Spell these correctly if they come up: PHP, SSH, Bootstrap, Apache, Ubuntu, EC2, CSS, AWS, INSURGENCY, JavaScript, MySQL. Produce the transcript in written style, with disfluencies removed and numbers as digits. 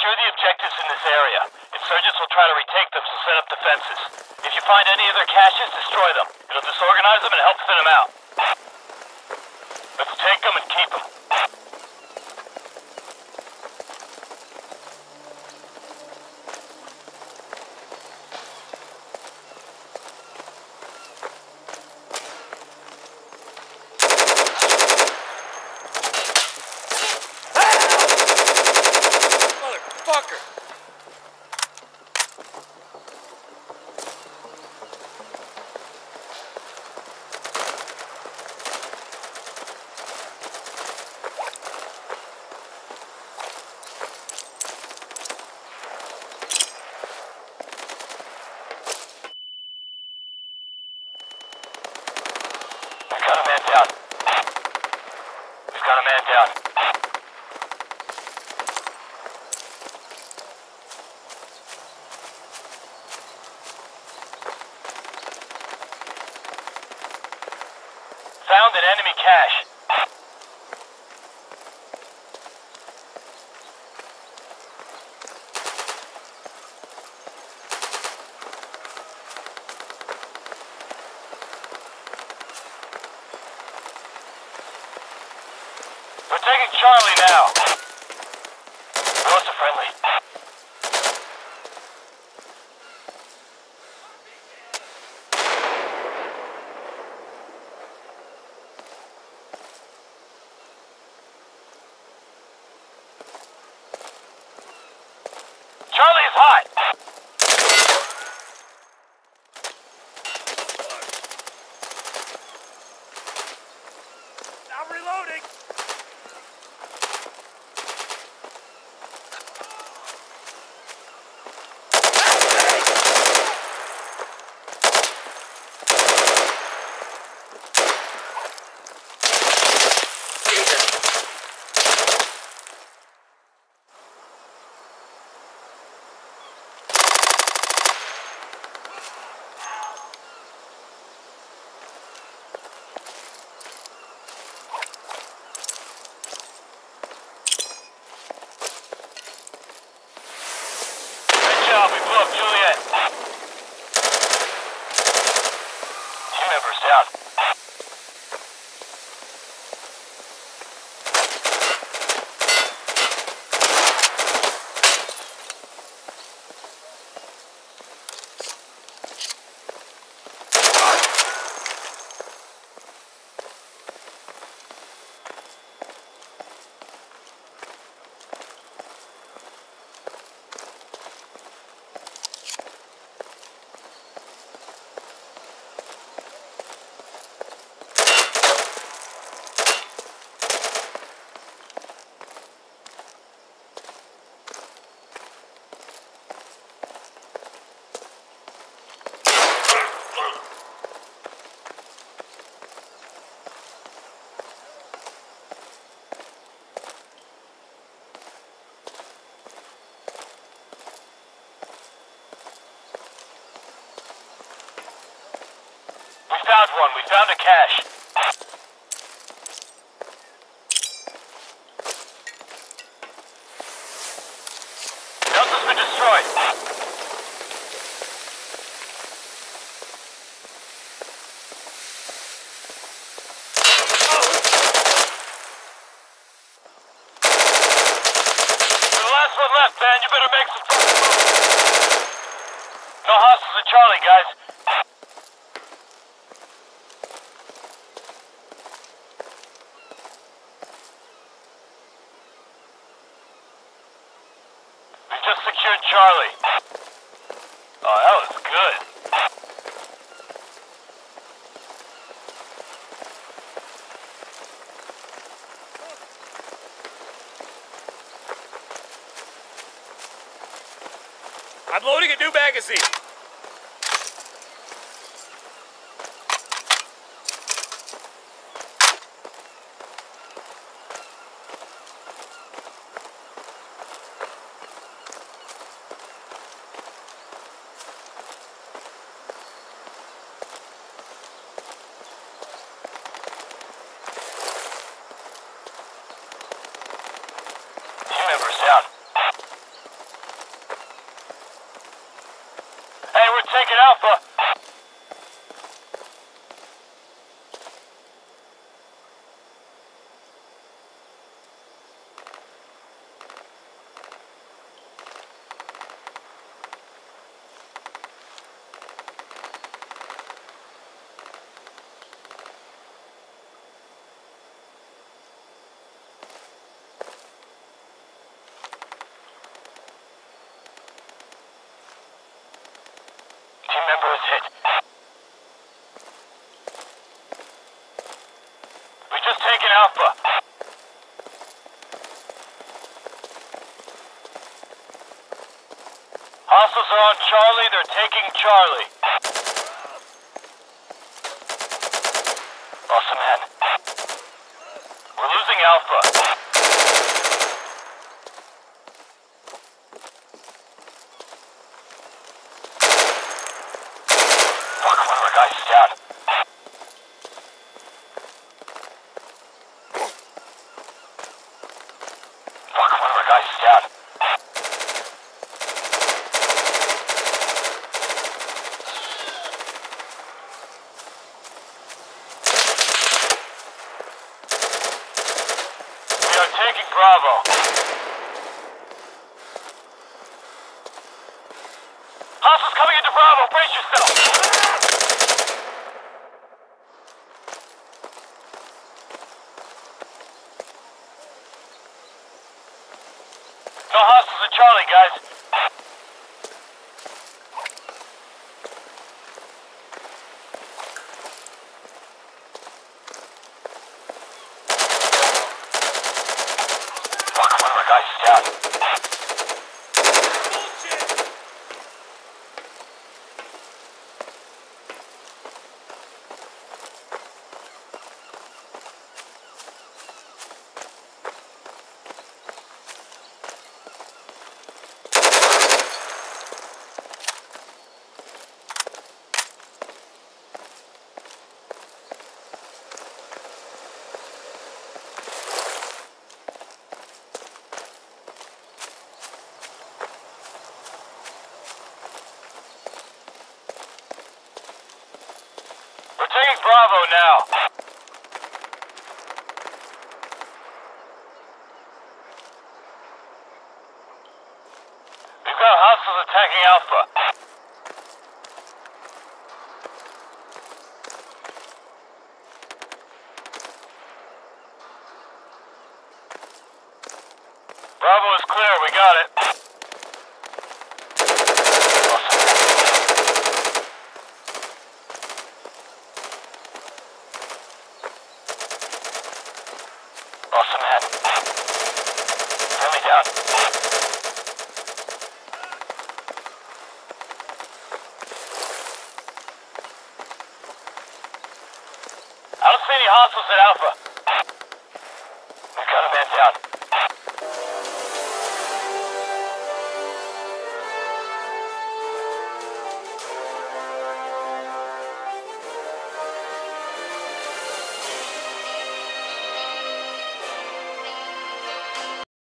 Secure the objectives in this area. Insurgents will try to retake them, so set up defenses. If you find any of their caches, destroy them. It'll disorganize them and help thin them out. Let's take them and keep them. Found an enemy cache. We're taking Charlie now. Lost a friendly. We found one. We found a cache. Delta's been destroyed. You're the last one left, man. You better make some fucking moves. No hostiles in Charlie, guys. Secured Charlie. Oh, that was good. I'm loading a new magazine. remember is hit. We just taken Alpha. Hostiles are on Charlie, they're taking Charlie. Awesome, man. We're losing Alpha. Charlie, guys. Fuck, one of our guys is down. Bullshit. Bravo now. We've got hostiles attacking Alpha. Bravo is clear, we got it. Hostiles at Alpha.